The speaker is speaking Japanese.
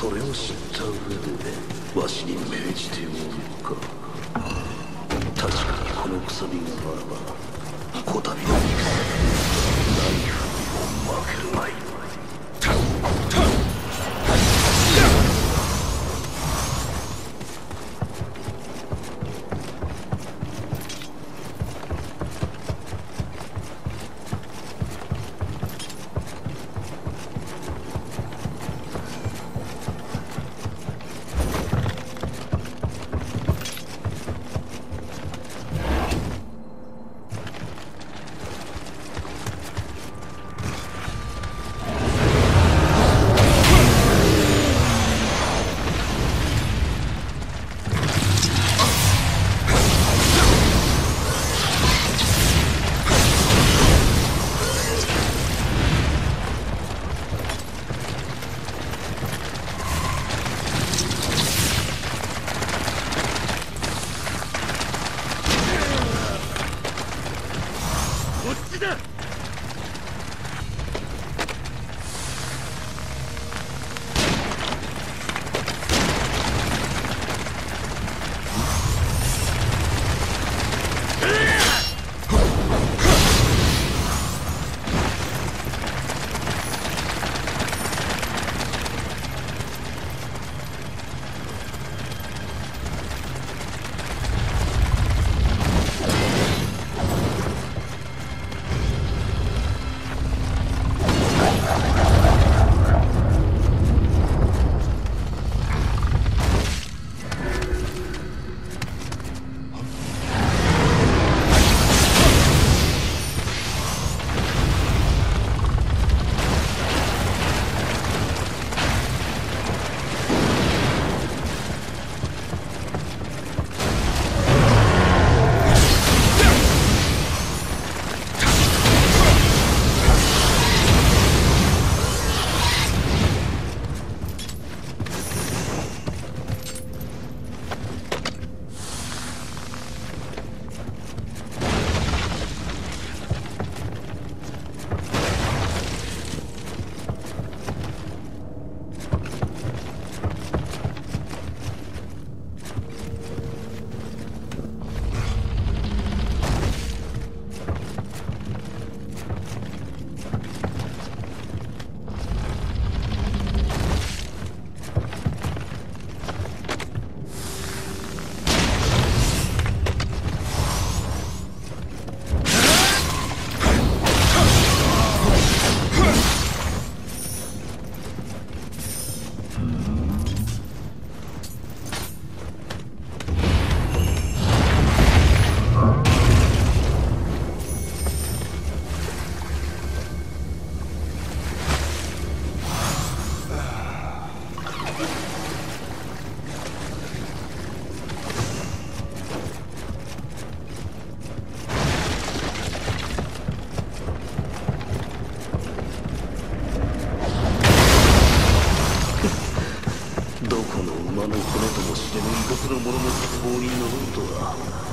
それを知った上でわしに命じておるか。確かにこのくさびがあらばこたびの戦いも負けるまい。どこの馬の骨とも知れぬ異国の者の鉄砲に乗るとは。